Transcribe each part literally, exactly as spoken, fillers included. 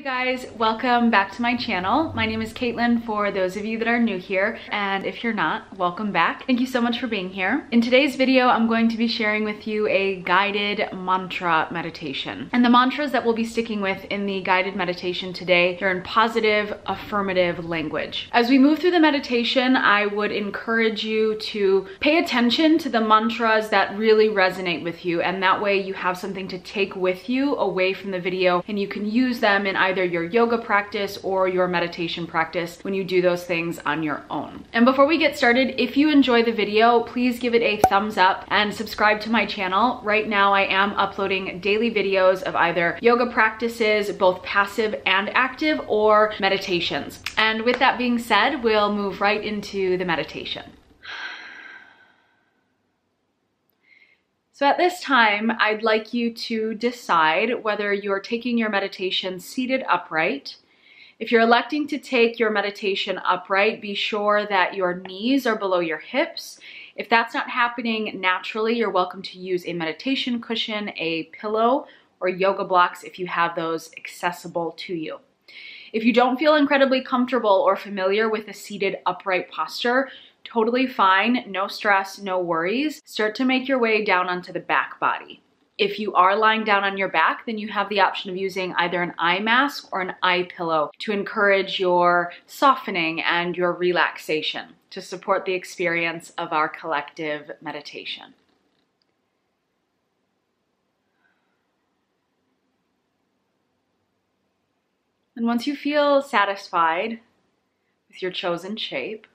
you guys, welcome back to my channel. My name is Caitlin for those of you that are new here, and if you're not, welcome back. Thank you so much for being here. In today's video, I'm going to be sharing with you a guided mantra meditation. And the mantras that we'll be sticking with in the guided meditation today, they're in positive, affirmative language. As we move through the meditation, I would encourage you to pay attention to the mantras that really resonate with you, and that way you have something to take with you away from the video, and you can use them in either your yoga practice or your meditation practice when you do those things on your own. And before we get started, if you enjoy the video, please give it a thumbs up and subscribe to my channel. Right now I am uploading daily videos of either yoga practices, both passive and active, or meditations. And with that being said, we'll move right into the meditation. So at this time, I'd like you to decide whether you're taking your meditation seated upright. If you're electing to take your meditation upright, be sure that your knees are below your hips. If that's not happening naturally, you're welcome to use a meditation cushion, a pillow, or yoga blocks if you have those accessible to you. If you don't feel incredibly comfortable or familiar with a seated upright posture, totally fine, no stress, no worries. Start to make your way down onto the back body. If you are lying down on your back, then you have the option of using either an eye mask or an eye pillow to encourage your softening and your relaxation to support the experience of our collective meditation. And once you feel satisfied with your chosen shape,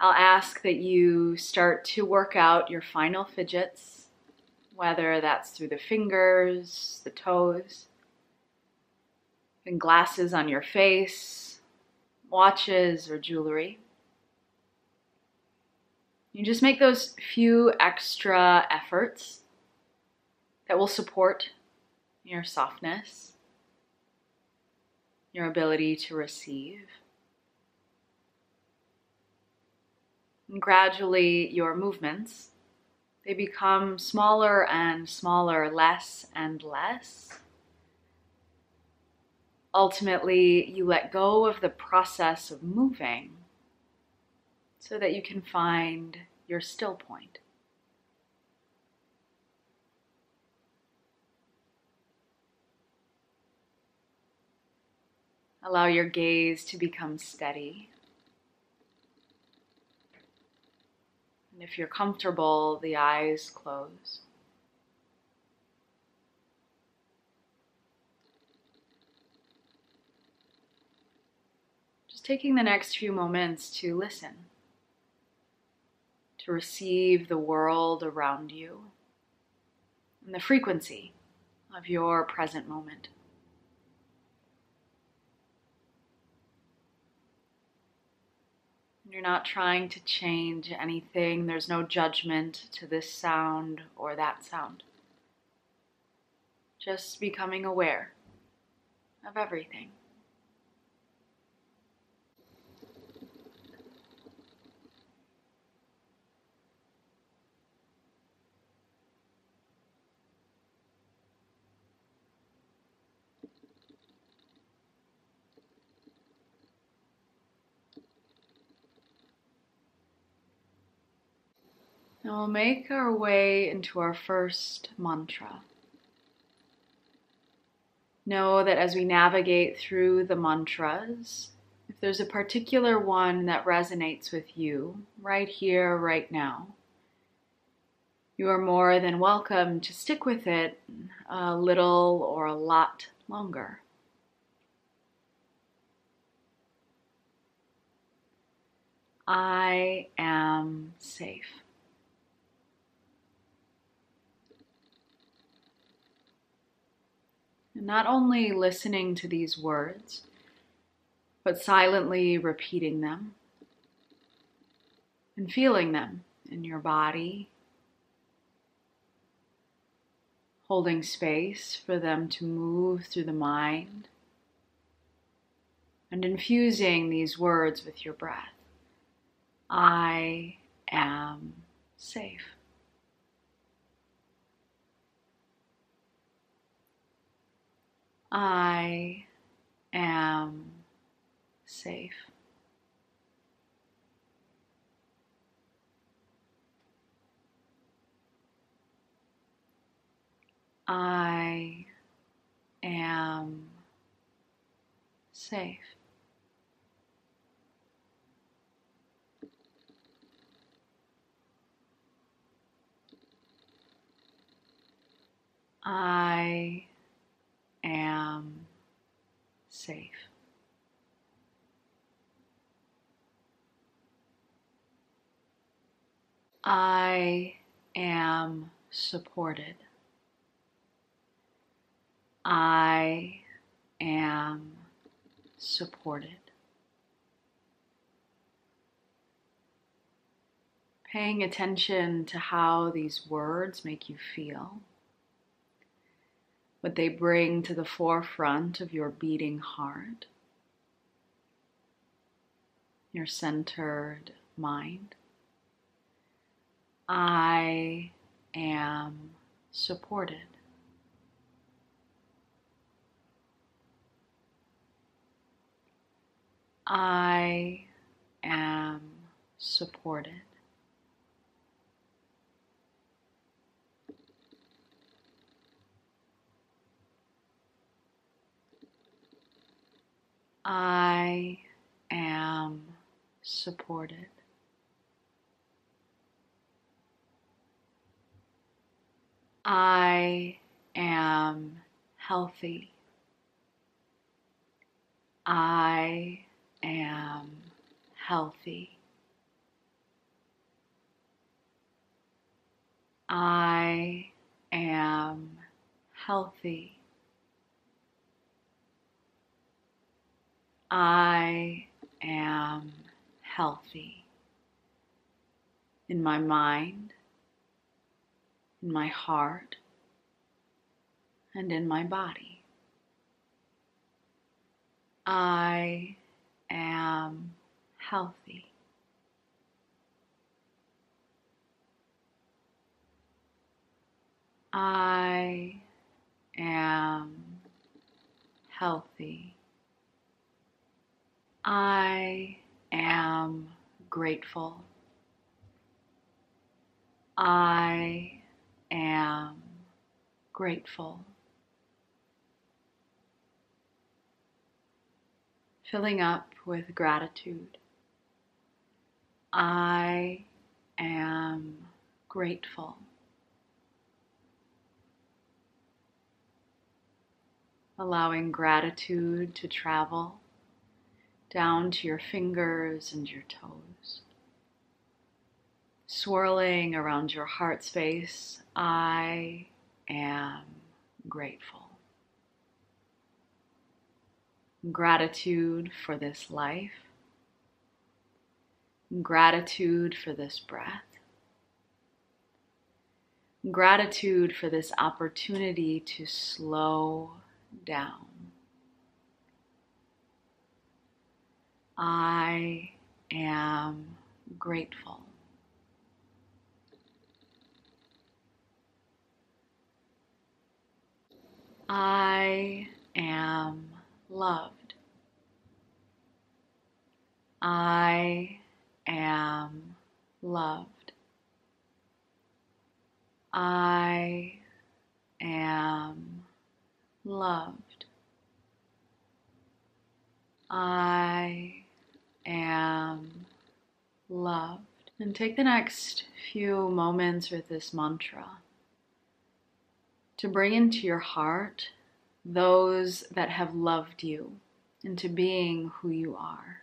I'll ask that you start to work out your final fidgets, whether that's through the fingers, the toes, and glasses on your face, watches, or jewelry. You just make those few extra efforts that will support your softness, your ability to receive. And gradually your movements, they become smaller and smaller, less and less. Ultimately, you let go of the process of moving so that you can find your still point. Allow your gaze to become steady. And if you're comfortable, the eyes close. Just taking the next few moments to listen, to receive the world around you and the frequency of your present moment. You're not trying to change anything. There's no judgment to this sound or that sound. Just becoming aware of everything. Now we'll make our way into our first mantra. Know that as we navigate through the mantras, if there's a particular one that resonates with you right here, right now, you are more than welcome to stick with it a little or a lot longer. I am safe. Not only listening to these words, but silently repeating them and feeling them in your body, holding space for them to move through the mind and infusing these words with your breath. I am safe. I am safe. I am safe. I am safe. I am supported. I am supported. Paying attention to how these words make you feel, what they bring to the forefront of your beating heart, your centered mind. I am supported. I am supported. I am supported. I am healthy. I am healthy. I am healthy. I am healthy in my mind, in my heart, and in my body. I am healthy. I am healthy. I am grateful. I am grateful. Filling up with gratitude. I am grateful. Allowing gratitude to travel down to your fingers and your toes. Swirling around your heart space, I am grateful. Gratitude for this life. Gratitude for this breath. Gratitude for this opportunity to slow down. I am grateful. I am loved. I am loved. I am loved. I am loved. And take the next few moments with this mantra to bring into your heart those that have loved you into being who you are.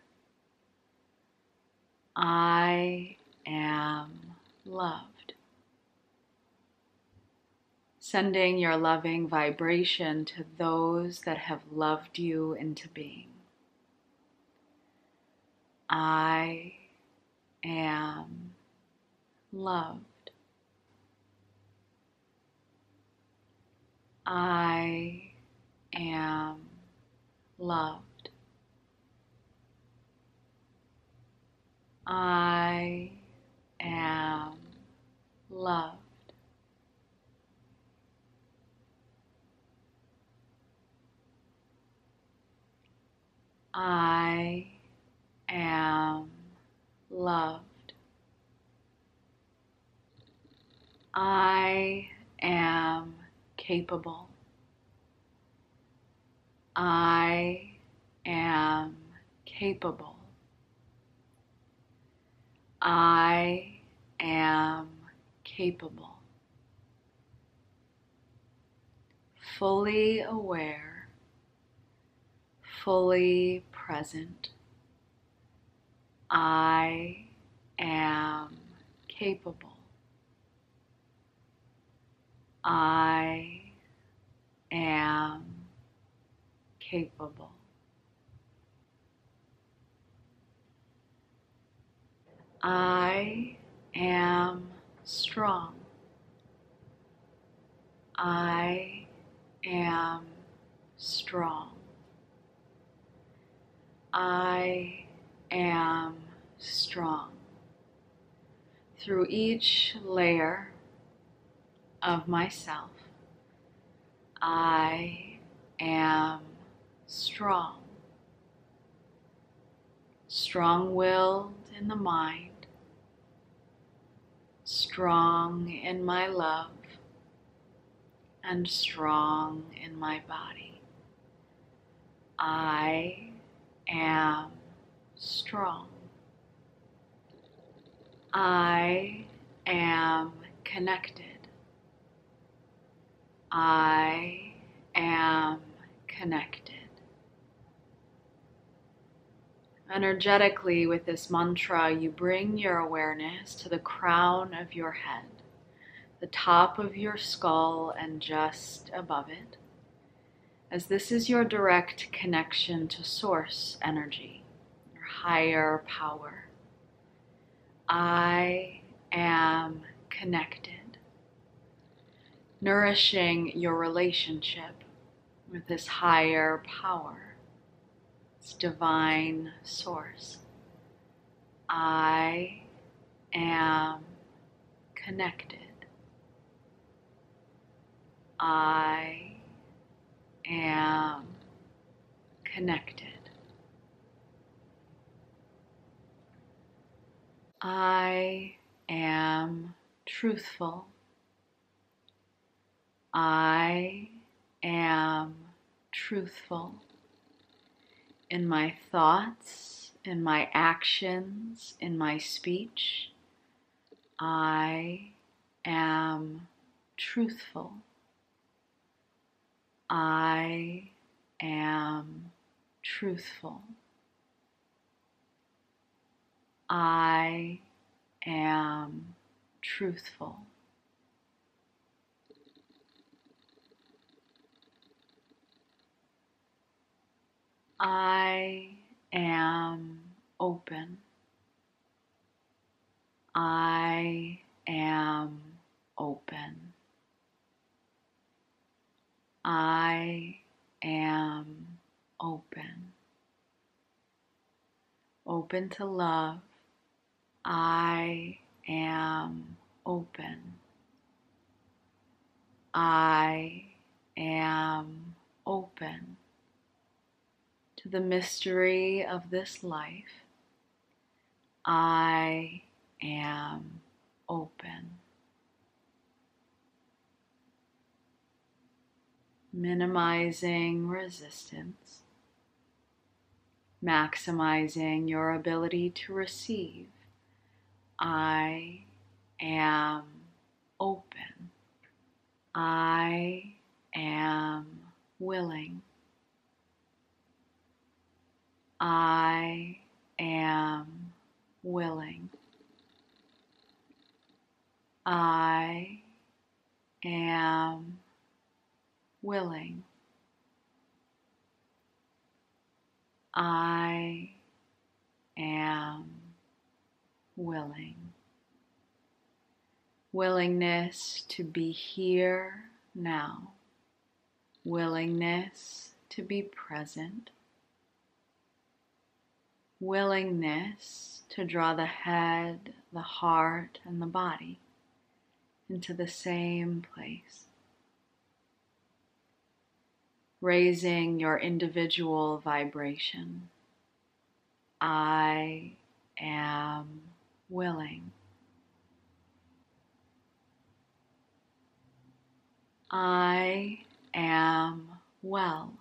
I am loved. Sending your loving vibration to those that have loved you into being. I am loved. I am loved. I am loved. I am loved. I am capable. I am capable. I am capable. Fully aware, fully present. I am capable. I am capable. I am strong. I am strong. I am strong. Through each layer of myself, I am strong. Strong-willed in the mind. Strong in my love and strong in my body. I am strong. I am connected. I am connected. Energetically, with this mantra, you bring your awareness to the crown of your head, the top of your skull, and just above it, as this is your direct connection to source energy, your higher power. I am connected, nourishing your relationship with this higher power. Divine source. I am connected. I am connected. I am truthful. I am truthful. In my thoughts, in my actions, in my speech, I am truthful. I am truthful. I am truthful. I am open. I am open. I am open. Open to love. I am open. I am open. To the mystery of this life, I am open. Minimizing resistance, maximizing your ability to receive. I am open. I am willing. I am willing. I am willing. I am willing. Willingness to be here now. Willingness to be present. Willingness to draw the head, the heart, and the body into the same place. Raising your individual vibration I am willing. I am well.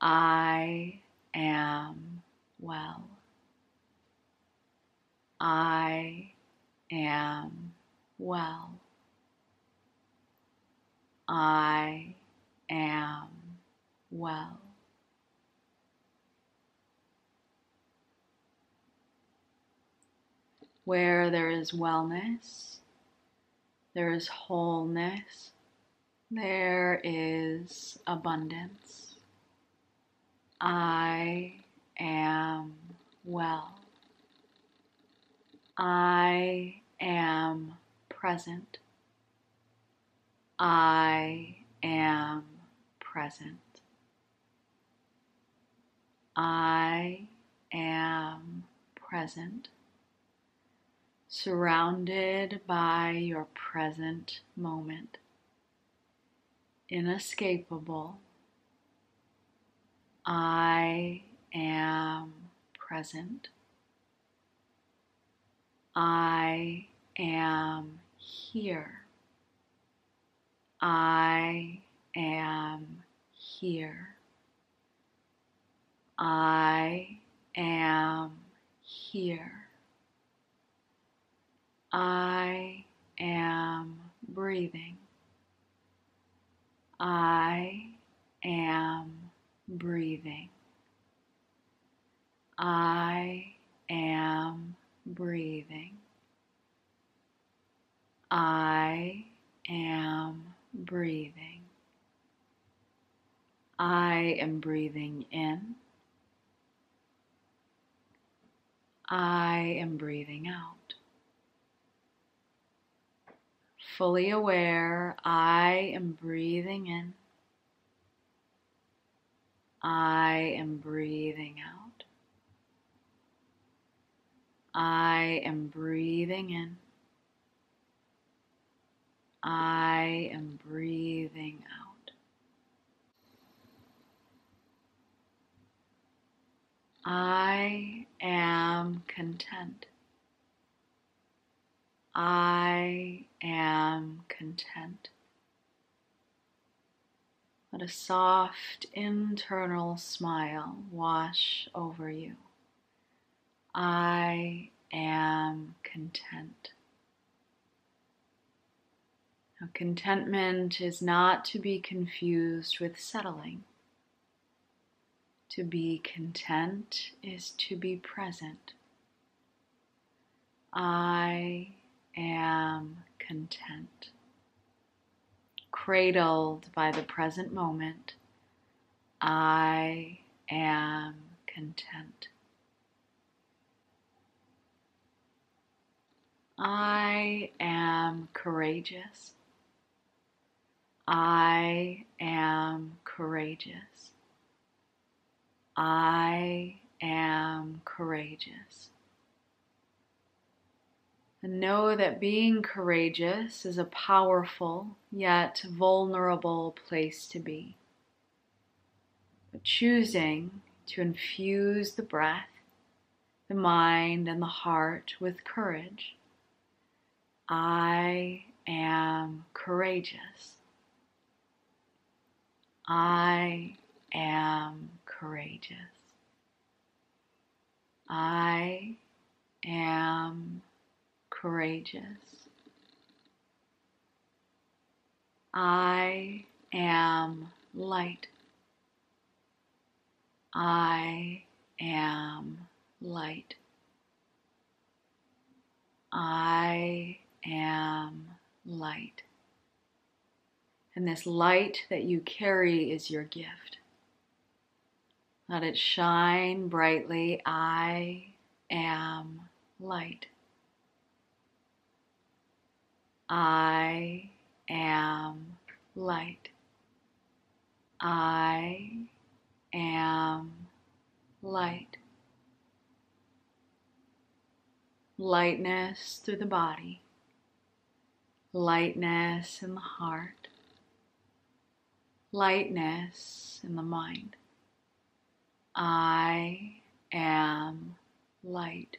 I am well. I am well. I am well. Where there is wellness, there is wholeness, there is abundance. I am well. I am present. I am present. I am present. Surrounded by your present moment, inescapable. I am present. I am here. I am here. I am here. I am breathing. I am breathing. I am breathing. I am breathing. I am breathing in. I am breathing out. Fully aware, I am breathing in. I am breathing out. I am breathing in. I am breathing out. I am content. I am content. Let a soft internal smile wash over you. I am content. Now, contentment is not to be confused with settling. To be content is to be present. I am content, cradled by the present moment. I am content. I am courageous. I am courageous. I am courageous. And know that being courageous is a powerful yet vulnerable place to be. But choosing to infuse the breath, the mind, and the heart with courage. I am courageous. I am courageous. I am courageous. I am light. I am light. I am light. And this light that you carry is your gift. Let it shine brightly. I am light. I am light. I am light. Lightness through the body. Lightness in the heart. Lightness in the mind. I am light.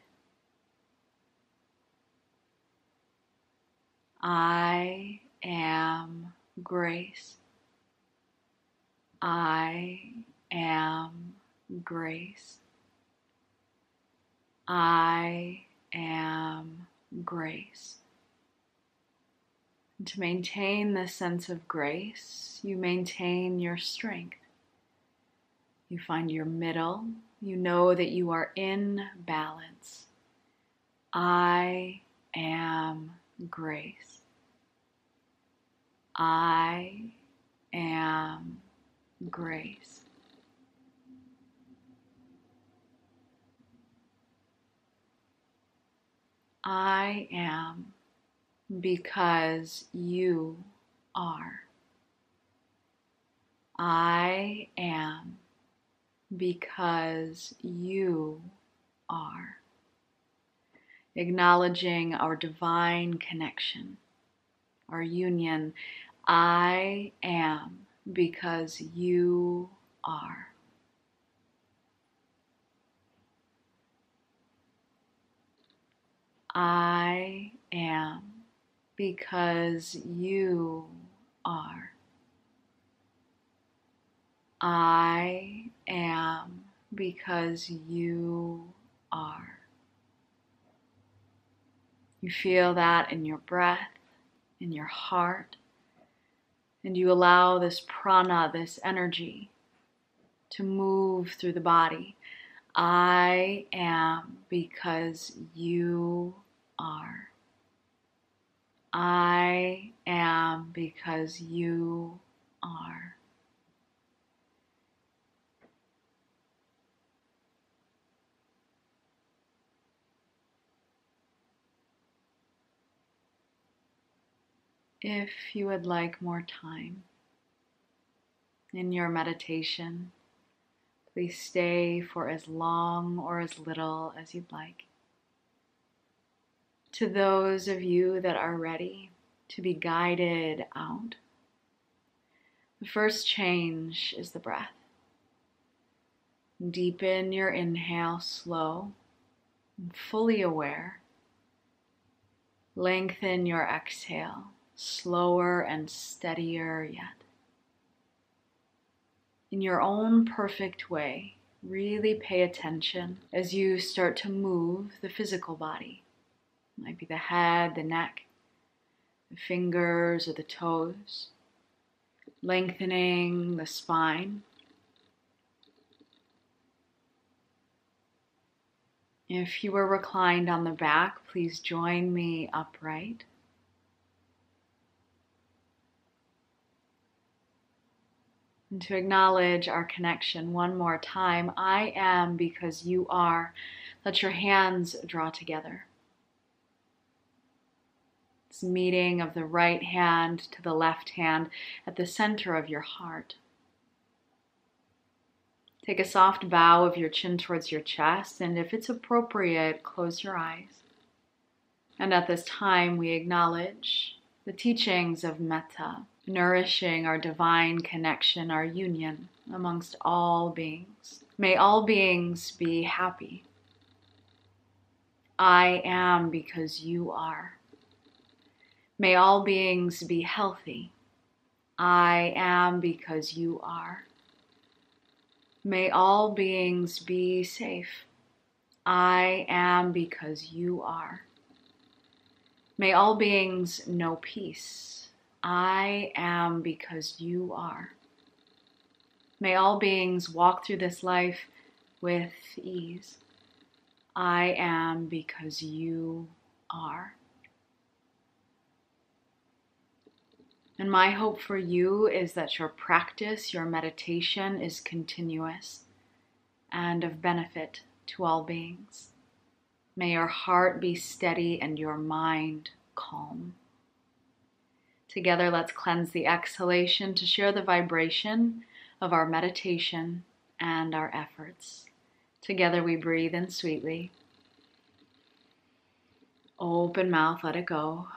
I am grace. I am grace. I am grace. And to maintain this sense of grace, you maintain your strength. You find your middle. You know that you are in balance. I am grace. I am grace. I am because you are. I am because you are. Acknowledging our divine connection, our union. I am because you are. I am because you are. I am because you are. You feel that in your breath, in your heart, and you allow this prana, this energy, to move through the body. I am because you are. I am because you are. If you would like more time in your meditation, please stay for as long or as little as you'd like. To those of you that are ready to be guided out, the first change is the breath. Deepen your inhale slow and fully aware. Lengthen your exhale. Slower and steadier yet. In your own perfect way, really pay attention as you start to move the physical body. It might be the head, the neck, the fingers, or the toes. Lengthening the spine. If you were reclined on the back, please join me upright. And to acknowledge our connection one more time, I am because you are. Let your hands draw together. It's meeting of the right hand to the left hand at the center of your heart. Take a soft bow of your chin towards your chest, and if it's appropriate, close your eyes. And at this time, we acknowledge the teachings of metta, nourishing our divine connection, our union amongst all beings. May all beings be happy. I am because you are. May all beings be healthy. I am because you are. May all beings be safe. I am because you are. May all beings know peace. I am because you are. May all beings walk through this life with ease. I am because you are. And my hope for you is that your practice, your meditation is continuous and of benefit to all beings. May your heart be steady and your mind calm. Together, let's cleanse the exhalation to share the vibration of our meditation and our efforts. Together, we breathe in sweetly. Open mouth, let it go.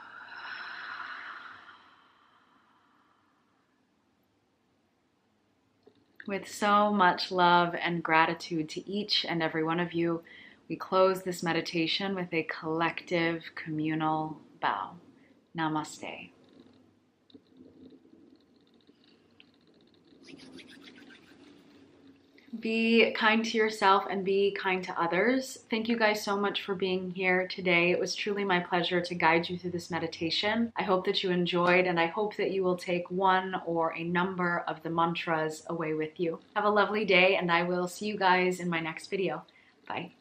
With so much love and gratitude to each and every one of you, we close this meditation with a collective communal bow. Namaste. Be kind to yourself and be kind to others. Thank you guys so much for being here today. It was truly my pleasure to guide you through this meditation. I hope that you enjoyed, and I hope that you will take one or a number of the mantras away with you. Have a lovely day, and I will see you guys in my next video. Bye.